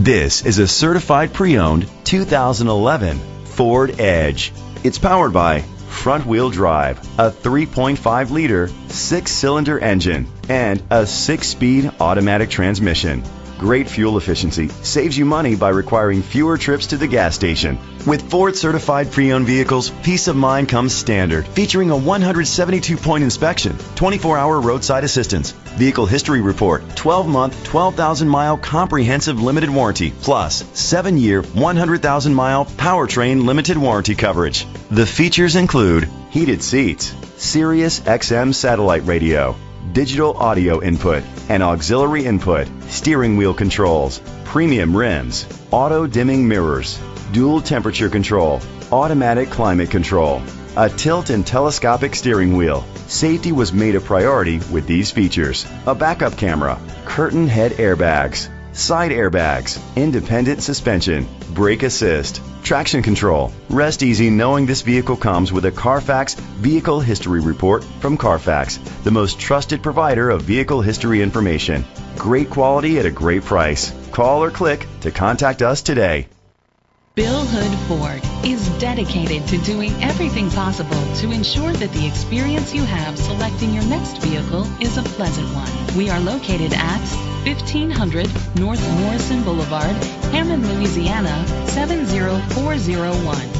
This is a certified pre-owned 2011 Ford Edge. It's powered by front-wheel drive, a 3.5-liter six-cylinder engine, and a six-speed automatic transmission. Great fuel efficiency saves you money by requiring fewer trips to the gas station. With Ford certified pre-owned vehicles, peace of mind comes standard, featuring a 172-point inspection, 24-hour roadside assistance, vehicle history report, 12-month, 12,000-mile comprehensive limited warranty, plus 7-year, 100,000-mile powertrain limited warranty coverage. The features include heated seats, Sirius XM satellite radio, digital audio input and auxiliary input, steering wheel controls, premium rims, auto dimming mirrors, dual temperature control, automatic climate control, a tilt and telescopic steering wheel. Safety was made a priority with these features: a backup camera, curtain head airbags, side airbags, independent suspension, brake assist, traction control. Rest easy knowing this vehicle comes with a Carfax Vehicle History Report from Carfax, the most trusted provider of vehicle history information. Great quality at a great price. Call or click to contact us today. Bill Hood Ford is dedicated to doing everything possible to ensure that the experience you have selecting your next vehicle is a pleasant one. We are located at 1500 North Morrison Boulevard, Hammond, Louisiana, 70401.